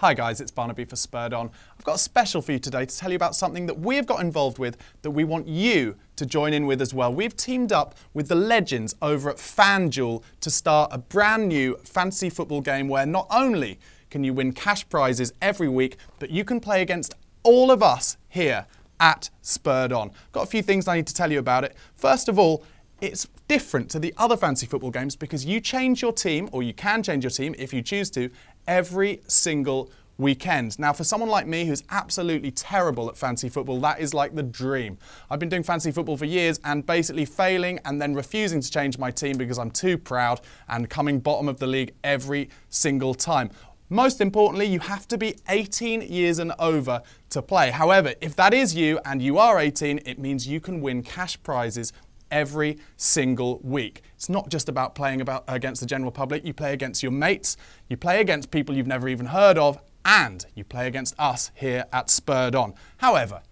Hi guys, it's Barnaby for Spurred On. I've got a special for you today to tell you about something that we've got involved with that we want you to join in with as well. We've teamed up with the legends over at FanDuel to start a brand new fantasy football game where not only can you win cash prizes every week, but you can play against all of us here at Spurred On. Got a few things I need to tell you about it. First of all, it's different to the other fantasy football games because you change your team, or you can change your team if you choose to, every single weekend. Now, for someone like me who's absolutely terrible at fantasy football, that is like the dream. I've been doing fantasy football for years and basically failing and then refusing to change my team because I'm too proud and coming bottom of the league every single time. Most importantly, you have to be 18 years and over to play. However, if that is you and you are 18, it means you can win cash prizes every single week. It's not just about playing against the general public. You play against your mates, you play against people you've never even heard of, and you play against us here at Spurred On. However,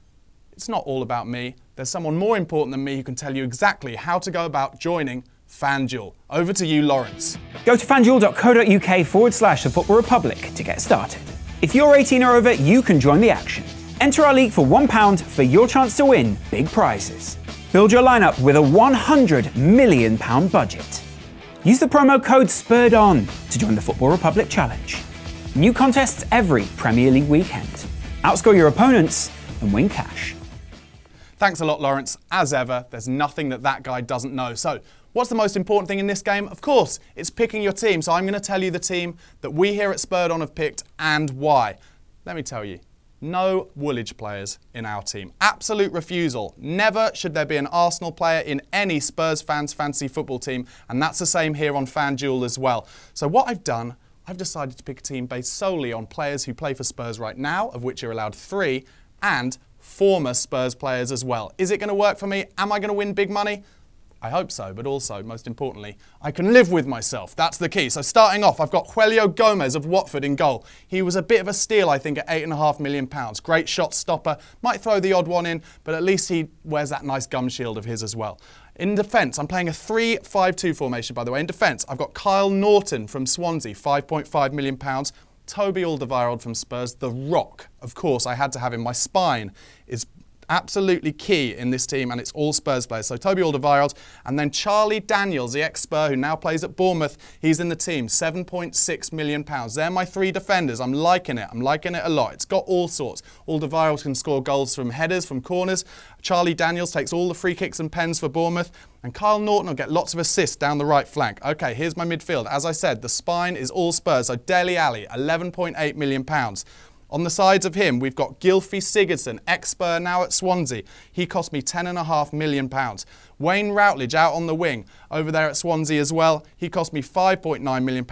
it's not all about me. There's someone more important than me who can tell you exactly how to go about joining FanDuel. Over to you, Lawrence. Go to fanduel.co.uk/The Football Republic to get started. If you're 18 or over, you can join the action. Enter our league for £1 for your chance to win big prizes. Build your lineup with a £100 million budget. Use the promo code SPURREDON to join the Football Republic Challenge. New contests every Premier League weekend. Outscore your opponents and win cash. Thanks a lot, Lawrence. As ever, there's nothing that guy doesn't know. So, what's the most important thing in this game? Of course, it's picking your team. So I'm going to tell you the team that we here at Spurred On have picked and why. Let me tell you. No Woolwich players in our team. Absolute refusal. Never should there be an Arsenal player in any Spurs fans' fantasy football team, and that's the same here on FanDuel as well. So what I've done, I've decided to pick a team based solely on players who play for Spurs right now, of which you're allowed 3, and former Spurs players as well. Is it going to work for me? Am I going to win big money? I hope so, but also, most importantly, I can live with myself. That's the key. So starting off, I've got Julio Gomez of Watford in goal. He was a bit of a steal, I think, at £8.5 million. Great shot stopper. Might throw the odd one in, but at least he wears that nice gum shield of his as well. In defence, I'm playing a 3-5-2 formation, by the way. In defence, I've got Kyle Norton from Swansea, £5.5 million. Toby Alderweireld from Spurs, the Rock. Of course, I had to have him. My spine is absolutely key in this team, and it's all Spurs players. So Toby Alderweireld, and then Charlie Daniels, the ex-Spur who now plays at Bournemouth. He's in the team, £7.6 million. They're my 3 defenders. I'm liking it. I'm liking it a lot. It's got all sorts. Alderweireld can score goals from headers, from corners. Charlie Daniels takes all the free kicks and pens for Bournemouth. And Kyle Norton will get lots of assists down the right flank. Okay, here's my midfield. As I said, the spine is all Spurs. So Dele Alli, £11.8 million. On the sides of him, we've got Gilfie Sigurdsson, ex-Spur now at Swansea. He cost me £10.5 million. Wayne Routledge out on the wing over there at Swansea as well. He cost me £5.9 million.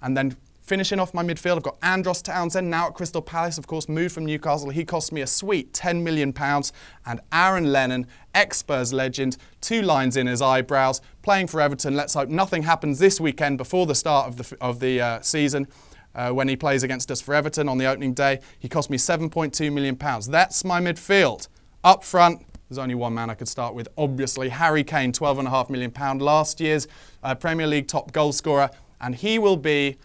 And then finishing off my midfield, I've got Andros Townsend now at Crystal Palace, of course, moved from Newcastle. He cost me a sweet £10 million. And Aaron Lennon, ex-Spurs legend, 2 lines in his eyebrows, playing for Everton. Let's hope nothing happens this weekend before the start of the season. When he plays against us for Everton on the opening day, he cost me £7.2 million. That's my midfield. Up front, there's only one man I could start with, obviously. Harry Kane, £12.5 million, last year's Premier League top goal scorer. And he will be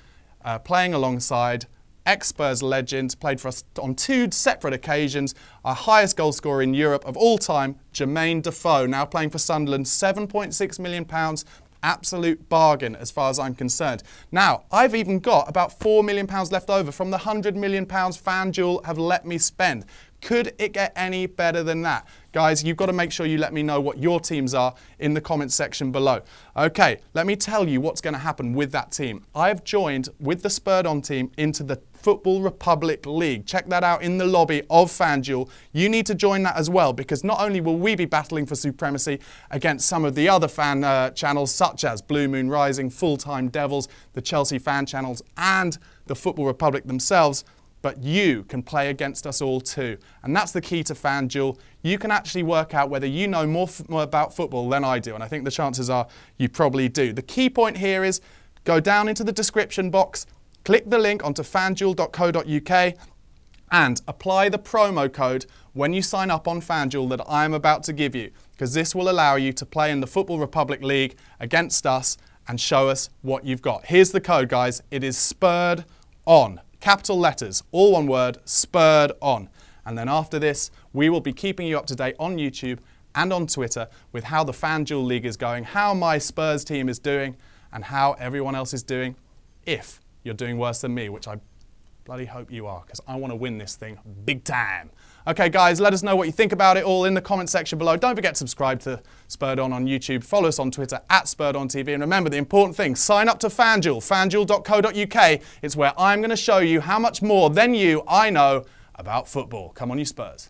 playing alongside ex-Spurs legend, played for us on 2 separate occasions, our highest goal scorer in Europe of all time, Jermaine Defoe, now playing for Sunderland, £7.6 million. Absolute bargain as far as I'm concerned. Now, I've even got about £4 million left over from the £100 million FanDuel have let me spend. Could it get any better than that? Guys, you've got to make sure you let me know what your teams are in the comments section below. Okay, let me tell you what's going to happen with that team. I have joined with the Spurred On team into the Football Republic League. Check that out in the lobby of FanDuel. You need to join that as well, because not only will we be battling for supremacy against some of the other fan channels, such as Blue Moon Rising, Full Time Devils, the Chelsea fan channels, and the Football Republic themselves, but you can play against us all too. And that's the key to FanDuel. You can actually work out whether you know more about football than I do, and I think the chances are you probably do. The key point here is go down into the description box, click the link onto fanduel.co.uk and apply the promo code when you sign up on FanDuel that I am about to give you, because this will allow you to play in the Football Republic League against us and show us what you've got. Here's the code, guys. It is SPURREDON. capital letters, all one word, Spurred On. And then after this, we will be keeping you up to date on YouTube and on Twitter with how the FanDuel League is going, how my Spurs team is doing, and how everyone else is doing, if you're doing worse than me, which I bloody hope you are, because I want to win this thing big time. Okay, guys, let us know what you think about it all in the comment section below. Don't forget to subscribe to Spurred On YouTube. Follow us on Twitter at Spurred On TV. And remember the important thing, sign up to FanDuel, fanduel.co.uk. It's where I'm going to show you how much more than you I know about football. Come on, you Spurs.